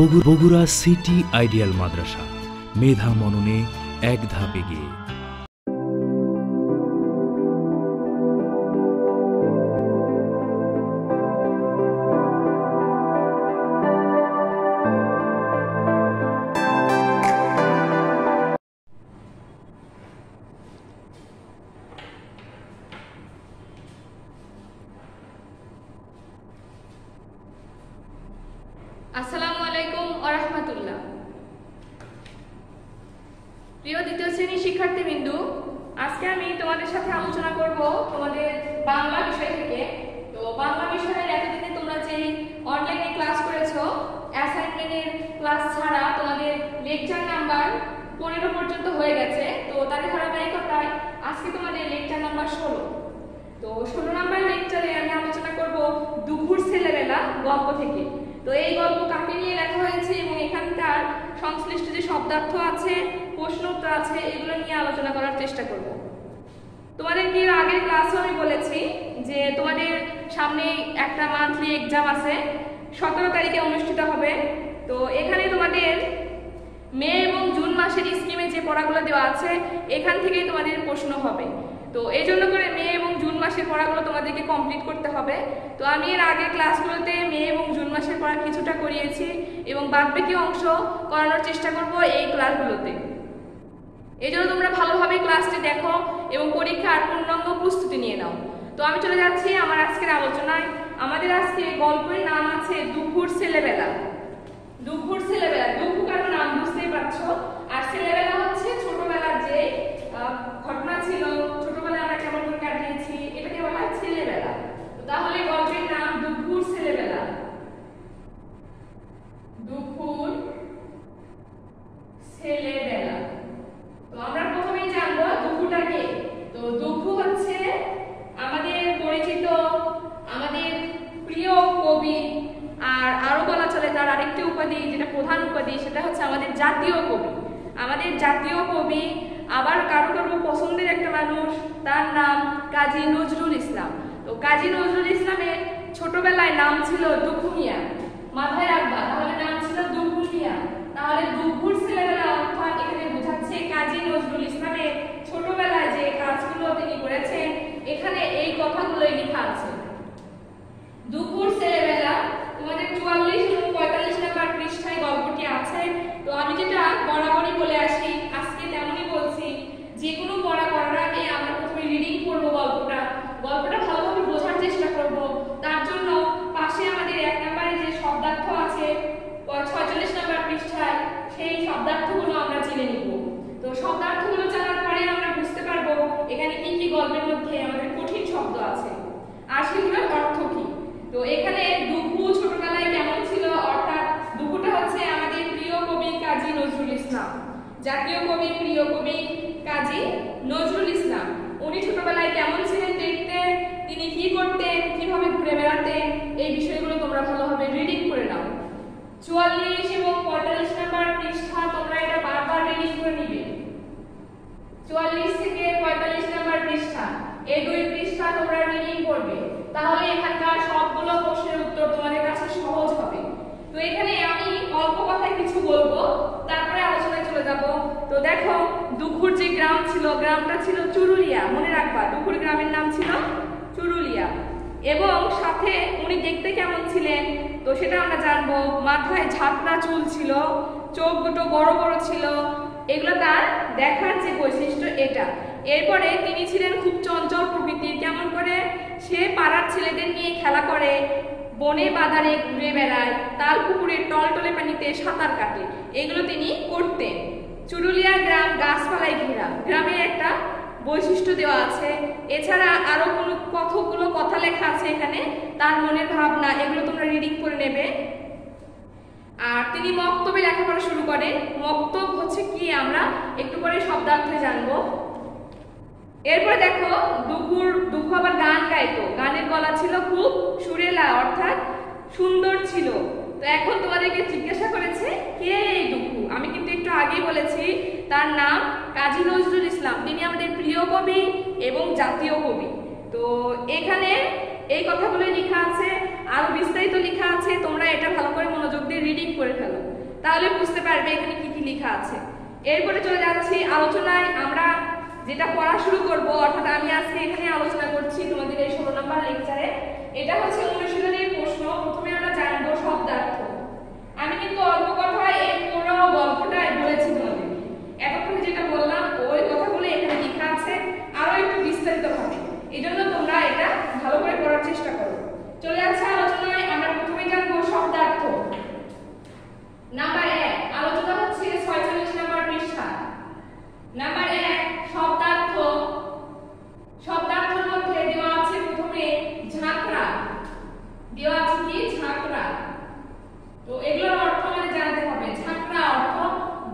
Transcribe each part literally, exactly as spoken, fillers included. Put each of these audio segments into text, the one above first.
Bogura city ideal माद्रासा मेधा मनने एक धाप एगिয়ে। আসসালামু আলাইকুম ওয়া রাহমাতুল্লাহ। প্রিয় দ্বিতীয় শ্রেণীর শিক্ষার্থীবৃন্দ, আজকে আমি তোমাদের সাথে আলোচনা করব তোমাদের বাংলা বিষয় থেকে। তো বাংলা বিষয়ের এতদিনে তোমরা যে অনলাইনে ক্লাস করেছো, অ্যাসাইনমেন্টের ক্লাস ছাড়া তোমাদের লেকচার নাম্বার পনেরো পর্যন্ত হয়ে গেছে। তো তার ধারাবাহিকতায় আজকে তোমাদের লেকচার নাম্বার ষোলো। তো ষোলো নাম্বার লেকচারে আমি আলোচনা করব দুপুর ছেলেবেলা গল্প থেকে। तो ये गल्प काके निये लेखा एखानकार संश्लिष्ट जो शब्दार्थ आछे प्रश्नोत्तर आछे एगुलो निये आलोचना करार चेष्टा करब। तोमादेरके आगे क्लासेओ आमि बोलेछि जे तोमादेर सामने एकटा मान्थलि एक्साम आछे, सत्रह तारिखे अनुष्ठित होबे। तो एखाने तोमादेर मे एबं जून मासेर स्किमे जे पढ़ागुलो देओया आछे एखान थेकेई तोमादेर प्रश्न होबे। तो এই জন্য করে মে এবং জুন মাসের পড়াগুলো তোমাদেরকে কমপ্লিট করতে হবে। তো আমি এর আগের ক্লাসগুলোতে মে এবং জুন মাসের পড়া কিছুটা করিয়েছি এবং বাদবাকি অংশ করানোর চেষ্টা করব এই ক্লাসগুলোতে। এই জন্য তোমরা ভালোভাবে ক্লাসটি দেখো এবং পরীক্ষার পূর্ণাঙ্গ প্রস্তুতি নিয়ে নাও। তো আমি চলে যাচ্ছি আমার আজকের আলোচনায়। আমাদের আজকে গল্পের নাম আছে দুপুর ছেলেবেলা। দুপুর ছেলেবেলা, দুপুর কারো নাম বুঝতেই পারছো, আর ছেলেবেলা হচ্ছে ছোটবেলার যে ঘটনা ছিল, ছোটবেলায় আমরা কেমন করে কাটিয়েছি, এটাকে বলা হয় ছেলেবেলা। তাহলে গল্পের নাম দুপুর ছেলেবেলা। দুপুর ছেলেবেলা। তো আমরা প্রথমেই জানবো দুপুরটাকে। তো দুপুর হচ্ছে আমাদের পরিচিত, আমাদের প্রিয় কবি, আর আরো বলা চলে তার আরেকটি উপাধি যেটা প্রধান উপাধি, সেটা হচ্ছে আমাদের জাতীয় কবি। আমাদের জাতীয় কবি আবার কারো কারো পছন্দের একটা মানুষ, তার নাম কাজি নজরুল ইসলাম। তো কাজি নজরুল ইসলামের ছোটবেলায় নাম ছিল দুখুনিয়া, মাথায় রাখবা, তাহলে নাম ছিল দুখুনিয়া। তাহলে দুপুর ছেলেবেলা অর্থাৎ এখানে বোঝাচ্ছে কাজী নজরুল ইসলামের ছোটবেলায় যে কাজগুলো তিনি করেছেন এখানে এই কথাগুলোই লেখা আছে। দুপুর ছেলেবেলা তোমাদের চুয়াল্লিশ এবং পঁয়তাল্লিশ নম্বর পৃষ্ঠায় গল্পটি আছে। তো আমি যেটা বরাবরই বলে আসি, আজকে তেমনই বলছি, যে কোনো পড়া করার আগে আমরা প্রথমে রিডিং করবো গল্পটা, গল্পটা ভালোভাবে বোঝার চেষ্টা করব। তার জন্য পাশে আমাদের এক নম্বরে যে শব্দার্থ আছে ছয়চল্লিশ নম্বর পৃষ্ঠায়, সেই শব্দার্থগুলো আমরা জেনে নিব। তো শব্দার্থগুলো জানার পরে আমরা বুঝতে পারবো এখানে কি কি গল্পের মধ্যে আমাদের কঠিন শব্দ আছে আর সেগুলোর অর্থ কি। তো এখানে দুপু ছোটবেলায় কেমন ছিল, অর্থাৎ দুপুটা হচ্ছে আমাদের প্রিয় কবি কাজী নজরুল ইসলাম, জাতীয় কবি প্রিয় কবি কাজী নজরুল ইসলাম। উনি ছোটবেলায় কেমন ছিলেন দেখতে, তিনি কি করতেন, কিভাবে ঘুরে বেড়াতেন, এই বিষয়গুলো তোমরা ভালোভাবে রিডিং করে নাও। চুয়াল্লিশ এবং পঁয়তাল্লিশ নম্বর পৃষ্ঠা তোমরা এটা বারবার রিডিং করে নিবে। চুয়াল্লিশ থেকে পঁয়তাল্লিশ নম্বর পৃষ্ঠা, এই দুই পৃষ্ঠা তোমরা রিডিং করবে, তাহলে এখানকার সবগুলো প্রশ্নের উত্তর তোমাদের কাছে সহজ হবে। তো এখানে আমি অল্প কথায় কিছু বলবো, তারপরে আলোচনায় চলে যাব। তো দেখো দুপুর যে গ্রাম ছিল, গ্রামটা ছিল চুরুলিয়া, মনে রাখবা দুপুর গ্রামের নাম ছিল চুরুলিয়া। এবং সাথে উনি দেখতে কেমন ছিলেন তো সেটা আমরা জানবো। মাথায় ঝাঁকড়া চুল ছিল, চোখ দুটো বড় বড় ছিল, এগুলো তার দেখার যে বৈশিষ্ট্য এটা। এরপরে তিনি ছিলেন খুব চঞ্চল প্রকৃতির, কেমন করে সে পাড়ার ছেলেদের নিয়ে খেলা করে, বনে বাজারে ঘুরে বেড়ায়, তাল পুকুরের টলটলে পানিতে সাঁতার কাটে, এগুলো তিনি করতেন। চুরুলিয়া গ্রাম গাছপালায় ঘেরা, গ্রামের একটা বৈশিষ্ট্য দেওয়া আছে। এছাড়া আরো কোনো কতগুলো কথা লেখা আছে এখানে, তার মনের ভাবনা, এগুলো তোমরা রিডিং করে নেবে। আর তিনি মক্তবে লেখাপড়া শুরু করেন। মক্তব হচ্ছে কি আমরা একটু পরে শব্দার্থে জানবো। এরপর দেখো দুপুর দুপুর আবার গান গাইতো, গানের গলা ছিল খুব সুরেলা অর্থাৎ সুন্দর ছিল। তো এখন তোমাদেরকে জিজ্ঞাসা করেছে কে এই দুপুর, আমি কিন্তু একটু আগেই বলেছি তার নাম কাজী নজরুল ইসলাম, তিনি আমাদের প্রিয় কবি এবং জাতীয় কবি। তো এখানে এই কথাগুলোই লেখা আছে। और विस्तारित तो लिखा आछे तोमरा एटा भालो करे मनोयोग दिये रीडिंग करे फेलो ताहले बुझते पारबे एखाने कि कि लेखा आछे। एरপরে চলে যাচ্ছি আলোচনায় আমরা যেটা পড়া শুরু করব অর্থাৎ আমি আজকে এখানে আলোচনা করছি তোমাদের এই ষোলো নম্বর লেকচারে এটা হচ্ছে অনুশীলনের প্রশ্ন। প্রথমে আমরা জানব শব্দার্থ। আমি কিন্তু অল্প কথা এই পুরো গল্পটাই বলেছি তোমাদের, এখন যেটা বললাম ওই কথাগুলো এখানে লেখা আছে আরো একটু বিস্তারিত হবে, এইজন্য তোমরা এটা ভালো করে পড়ার চেষ্টা করো। চলে যাচ্ছি আলোচনায়, আমরা প্রথমে জানব শব্দার্থ। নাম্বার এক আলোচনা হচ্ছে ছয়চল্লিশ নম্বর পৃষ্ঠা। নাম্বার এক শব্দার্থ। শব্দার্থের মধ্যে দেওয়া আছে প্রথমে ঝাঁকড়া, দেওয়া আছে কি ঝাঁকড়া, তো এগুলোর অর্থ আমাদের জানতে হবে। ঝাঁকড়া অর্থ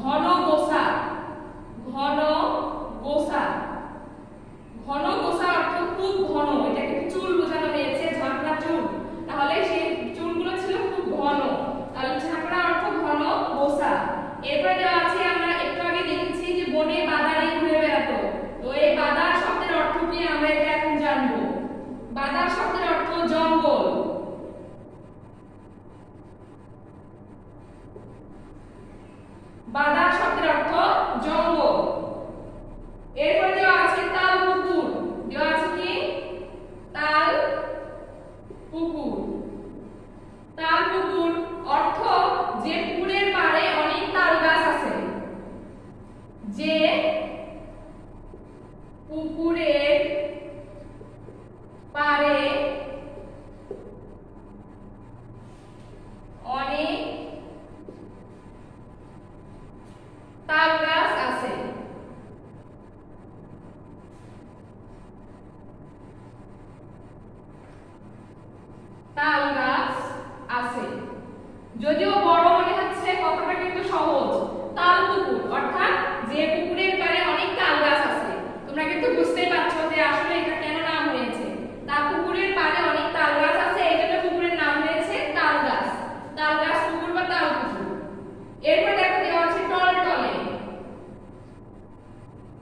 ঘন গোসা, ঘন গোসা, ঘন গোসা অর্থ খুব ঘন, এটাকে চুল বোঝানো হয়েছে ঝাঁকড়া চুল, তাহলে সেই চুলগুলো ছিল খুব ঘন, তাহলে ঝাঁকড়া অর্থ ঘন গোসা। এরপরে দেওয়া আছে আমরা একটু আগে দেখেছি যে বনে বাদারে ঘুরে বেড়াতো, তো এই বাদার শব্দের অর্থ কি আমরা এটা এখন জানবো। বাদার শব্দের অর্থ জঙ্গল, বাদার শব্দের অর্থ জঙ্গল। এরপরে দেওয়া আছে তাল পুকুর, দেওয়া আছে কি তাল পুকুর, তাল পুকুর অর্থ যে পুকুরের পাড়ে অনেক তাল গাছ আছে, যে পুকুরের পাড়ে অনেক তাল গাছ আছে। তাল গাছ আছে যদিও বড় মনে হচ্ছে কথাটা কিন্তু সহজ, তাল পুকুর অর্থাৎ যে পুকুরের পাড়ে অনেক তাল গাছ আছে, তোমরা কিন্তু বুঝতেই পারছো যে আসলে এটা কেন নাম হয়েছে। তাল পুকুরের পাড়ে অনেক তাল গাছ আছে এই জন্য পুকুরের নাম হয়েছে তাল গাছ, তাল গাছ পুকুর বা তাল পুকুর। এরপর দেখো দেওয়া আছে টলটলে,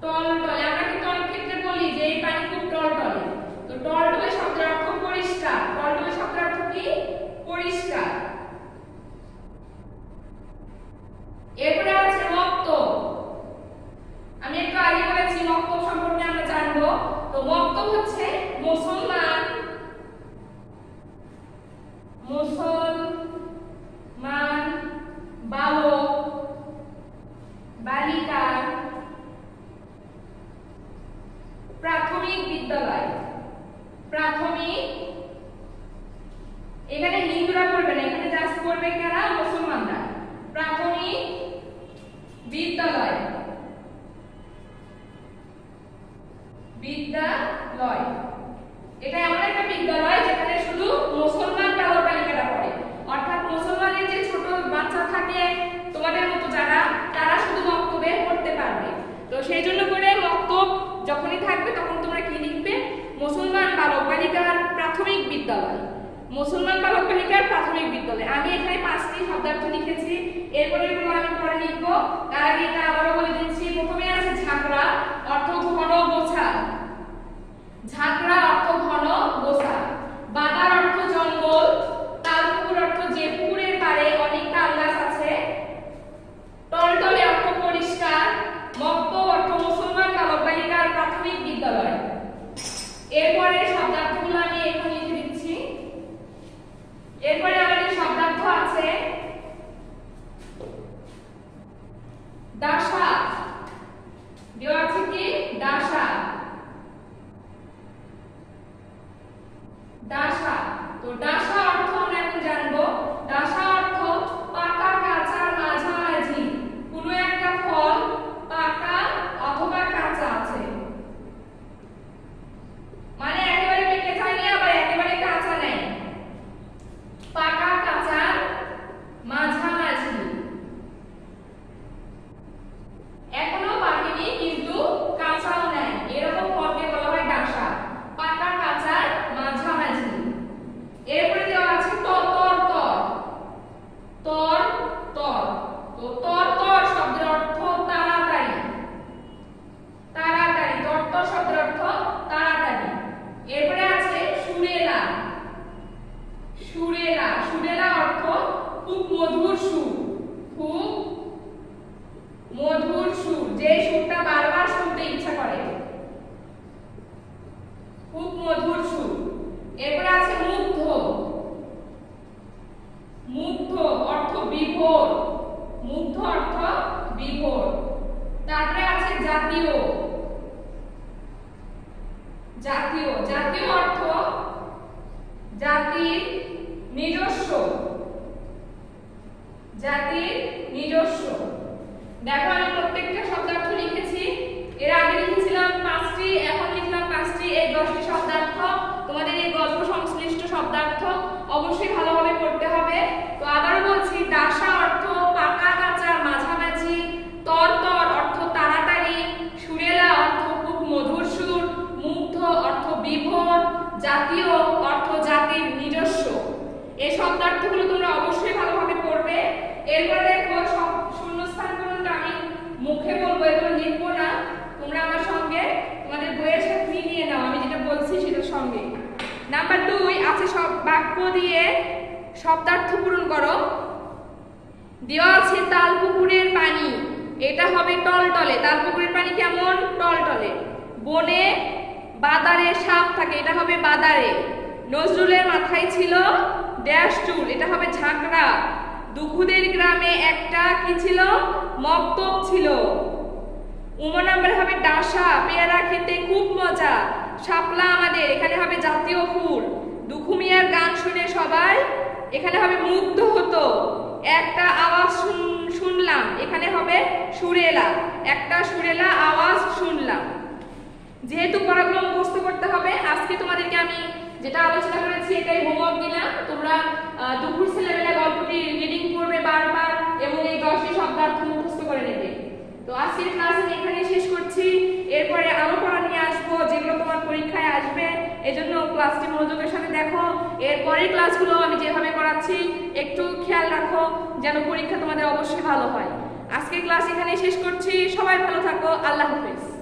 টলটলে আমরা কিন্তু অনেক ক্ষেত্রে বলি যে এই পানি খুব টলটলে, তো টলটলে শব্দের অর্থ পরিষ্কার, টলটলে শব্দের অর্থ কি পরিষ্কার। এরপরে আছে মক্তব। আমি একটু আগে বলেছি মক্তব সম্পর্কে আমরা জানবো, তো মক্তব হচ্ছে মুসলমান, মুসলমান বালক বালিকার প্রাথমিক বিদ্যালয়। প্রাথমিক এখানে হিন্দুরা পড়বে না, এখানে জাস্ট পড়বে কারা মুসলমানরা, প্রাথমিক বিদ্যালয়, বিদ্যালয় এটা এমন একটা বিদ্যালয় যেখানে শুধু মুসলমান বালক বালিকারা পড়ে, অর্থাৎ মুসলমানের যে ছোট বাচ্চা থাকে তোমাদের মতো যারা, তারা শুধু মক্তবে পড়তে পারবে। তো সেই জন্য করে মক্তব যখনই থাকবে তখন তোমরা কি লিখবে মুসলমান বালক বালিকার প্রাথমিক বিদ্যালয়, মুসলমান বালক বালিকার প্রাথমিক বিদ্যালয়। আমি এখানে পাঁচটি শব্দার্থ লিখেছি, এরপরে আমি পরে লিখবো, তার আগে এটা আবারও বলে দিচ্ছি। প্রথমে আছে ঝাঁকড়া অর্থ ঘন গোছা, ঝাঁকড়া অর্থ ঘন গোছা, বাদার অর্থ জঙ্গল, তাল পুকুর অর্থ যে পুকুরের পাড়ে অনেক তাল গাছ আছে, টলটলে অর্থ পরিষ্কার, মক্তব অর্থ মুসলমান বালক বালিকার প্রাথমিক বিদ্যালয়। এরপরে শব্দার্থগুলো আমি এখন লিখে দিচ্ছি। এরপরে আমাদের শব্দার্থ আছে দাসা, দেওয়া আছে কি দাসা, দাসা, তো দাসা অর্থ আমরা এখন জানবো। দাসা অর্থ পাকা কাঁচা মাঝামাঝি, কোনো একটা ফল পাকা অথবা কাঁচা আছে, মানে একেবারে পেকে যায়নি আবার একেবারে কাঁচা নেই, পাকা কাঁচা মাঝামাঝি। বিভোর মুগ্ধ অর্থ বিভোর। তারপরে আছে জাতীয়। জাতীয় জাতীয় অর্থ জাতির নিজস্ব, জাতির নিজস্ব। দেখো আমি প্রত্যেকটা শব্দার্থ লিখেছি, এর আগে লিখেছিলাম পাঁচটি, এখন লিখলাম পাঁচটি, এই দশটি শব্দার্থ। তোমাদের এই গল্প সংশ্লিষ্ট শব্দার্থ অবশ্যই ভালোভাবে পড়তে হবে। তো আবারও বলছি, দাসা অর্থ পাকা কাঁচা মাঝামাঝি, তরতর অর্থ তাড়াতাড়ি, সুরেলা অর্থ খুব মধুর সুর, মুগ্ধ অর্থ বিভোর, জাতীয় অর্থ জাতির নিজস্ব। এই শব্দার্থগুলো তোমরা অবশ্যই ভালোভাবে পড়বে। এরপরে দেখো শূন্যস্থান পর্যন্ত আমি মুখে বলবো, এগুলো লিখবো না, তোমরা আমার সঙ্গে তোমাদের বইয়ের সাথে মিলিয়ে নাও আমি যেটা বলছি সেটার সঙ্গে। নাম্বার দুই আছে সব বাক্য দিয়ে শব্দার্থ পূরণ করো। দেওয়া আছে তাল পুকুরের পানি, এটা হবে টলটলে। তাল পুকুরের পানি কেমন? টলটলে। বনে বাদারে সাপ থাকে, এটা হবে বাদারে। নজরুলের মাথায় ছিল ড্যাশ চুল, এটা হবে ঝাঁকড়া। দুখুদের গ্রামে একটা কি ছিল? মক্তব ছিল। উম নাম্বার হবে ডাসা, পেয়ারা খেতে খুব মজা, শাপলা আমাদের, এখানে হবে জাতীয় ফুল। দুখুমিয়ার গান শুনে সবাই, এখানে হবে মুগ্ধ হতো। একটা আওয়াজ শুনলাম, এখানে হবে সুরেলা, একটা সুরেলা আওয়াজ শুনলাম। যেহেতু পড়াগুলো মুখস্থ করতে হবে, আজকে তোমাদেরকে আমি যেটা আলোচনা করেছি এটাই হোমওয়ার্ক দিলাম। তোমরা দুপুর ছেলেবেলা গল্পটি রিডিং করবে বারবার এবং এই দশটি শব্দার্থ মুখস্থ করে নেবে। তো আজকের ক্লাস আমি এখানে শেষ করছি। এরপরে আরো পড়া নিয়ে আসবো যেগুলো তোমার পরীক্ষায় আসবে, এজন্য ক্লাসটি মনোযোগের সাথে দেখো। এরপরের ক্লাসগুলো আমি যেভাবে করাচ্ছি একটু খেয়াল রাখো যেন পরীক্ষা তোমাদের অবশ্যই ভালো হয়। আজকের ক্লাস এখানেই শেষ করছি। সবাই ভালো থাকো। আল্লাহ হাফেজ।